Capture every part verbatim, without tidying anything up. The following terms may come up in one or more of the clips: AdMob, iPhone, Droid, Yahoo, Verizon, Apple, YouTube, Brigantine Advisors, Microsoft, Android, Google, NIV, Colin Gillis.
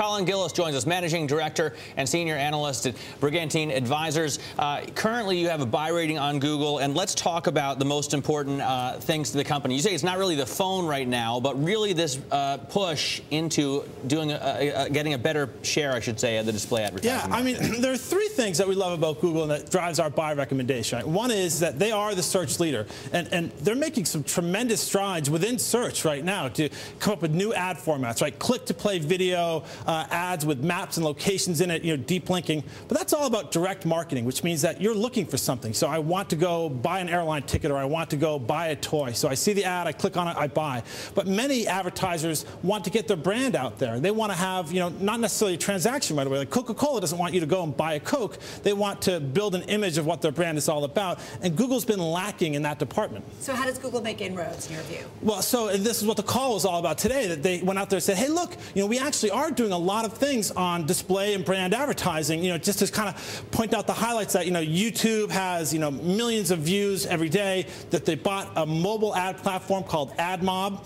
Colin Gillis joins us, Managing Director and Senior Analyst at Brigantine Advisors. Uh, currently, you have a buy rating on Google, and let's talk about the most important uh, things to the company. You say it's not really the phone right now, but really this uh, push into doing a, a, a, getting a better share, I should say, of the display advertising. Yeah, I mean, there are three things that we love about Google and that drives our buy recommendation. Right? One is that they are the search leader, and, and they're making some tremendous strides within search right now to come up with new ad formats, right? Click-to-play video uh, ads with maps and locations in it, you know, deep linking. But that's all about direct marketing, which means that you're looking for something. So I want to go buy an airline ticket, or I want to go buy a toy. So I see the ad, I click on it, I buy. But many advertisers want to get their brand out there. They want to have, you know, not necessarily a transaction right away. Like Coca-Cola doesn't want you to go and buy a Coke. They want to build an image of what their brand is all about. And Google's been lacking in that department. So how does Google make inroads in your view? Well, so and this is what the call was all about today, that they went out there and said, hey, look, you know, we actually are doing a lot of things on display and brand advertising, you know, just to kind of point out the highlights that, you know, YouTube has, you know, millions of views every day, that they bought a mobile ad platform called AdMob.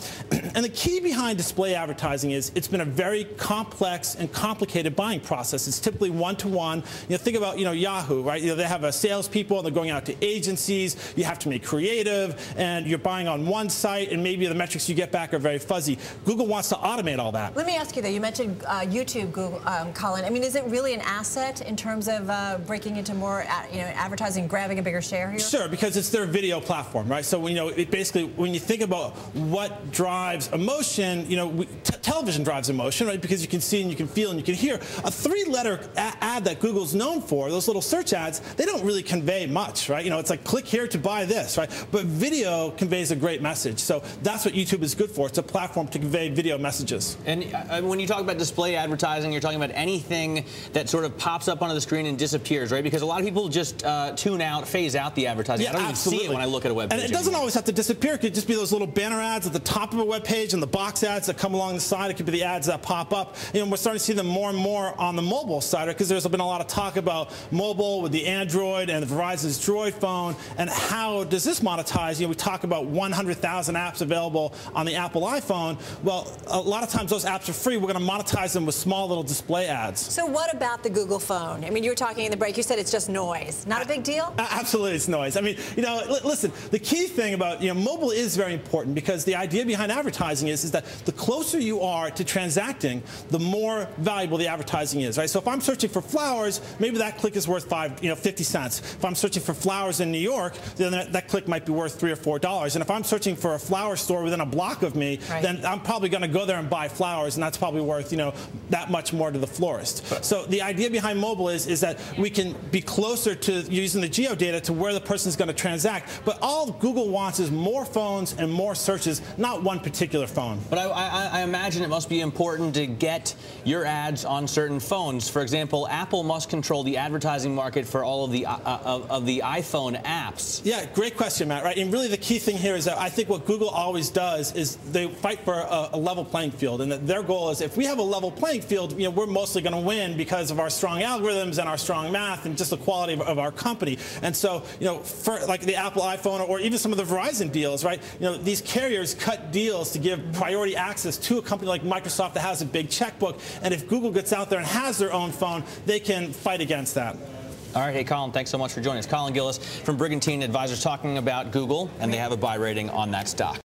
And the key behind display advertising is it's been a very complex and complicated buying process. It's typically one-to-one. You know, think about, you know, Yahoo, right? You know, they have a salespeople, and they're going out to agencies. You have to make creative, and you're buying on one site, and maybe the metrics you get back are very fuzzy. Google wants to automate all that. Let me ask you, though. You mentioned uh, YouTube, Google, um, Colin. I mean, is it really an asset in terms of uh, breaking into more, you know, advertising, grabbing a bigger share here? Sure, because it's their video platform, right? So, you know, it basically, when you think about what drives emotion, you know, we, t television drives emotion, right? Because you can see and you can feel and you can hear. A three-letter ad that Google's known for, those little search ads, they don't really convey much, right? You know, it's like, click here to buy this, right? But video conveys a great message. So that's what YouTube is good for. It's a platform to convey video messages. And uh, when you talk about display advertising, you're talking about anything that sort of pops up onto the screen and disappears, right? Because a lot of people just uh, tune out, phase out the advertising. Yeah, I don't absolutely. even see it when I look at a web page. And it doesn't anymore. always have to disappear. It could just be those little banner ads at the top of a web page and the box ads that come along the side. It could be the ads that pop up. You know, we're starting to see them more and more on the mobile side, because there's been a lot of talk about mobile with the Android and the Verizon's Droid phone, and how does this monetize? You know, we talk about one hundred thousand apps available on the Apple iPhone. Well, a lot of times those apps are free. We're going to monetize them with small little display ads. So what about the Google phone? I mean, you were talking in the break. You said it's just noise. Not a big deal? Absolutely, it's noise. I mean, you know, listen, the key thing about, you know, mobile is very important, because the idea behind advertising is, is that the closer you are to transacting, the more valuable the advertising is, right? So if I'm searching for flowers, maybe that click is worth five, you know, fifty cents. If I'm searching for flowers in New York, then that, that click might be worth three or four dollars. And if I'm searching for a flower store within a block of me, right, then I'm probably going to go there and buy flowers, and that's probably worth, you know, that much more to the florist. But so the idea behind mobile is is that we can be closer to using the geo data to where the person is going to transact. But all Google wants is more phones and more searches, not one particular phone. But I, I, I imagine it must be important to get your ads on certain phones. For example, Apple must control the advertising market for all of the uh, of, of the iPhone apps. Yeah, great question, Matt. Right, and really the key thing here is that I think what Google always does is they fight for a, a level playing field, and that their goal is if we have a level playing field, you know, we're mostly going to win because of our strong algorithms and our strong math and just the quality of, of our company. And so, you know, for like the Apple iPhone or even some of the Verizon deals, right? You know, these carriers cut deals to give priority access to a company like Microsoft that has a big checkbook. And if Google gets out there and has their own phone, they can fight against that. All right, hey, Colin, thanks so much for joining us. Colin Gillis from Brigantine Advisors talking about Google, and they have a buy rating on that stock.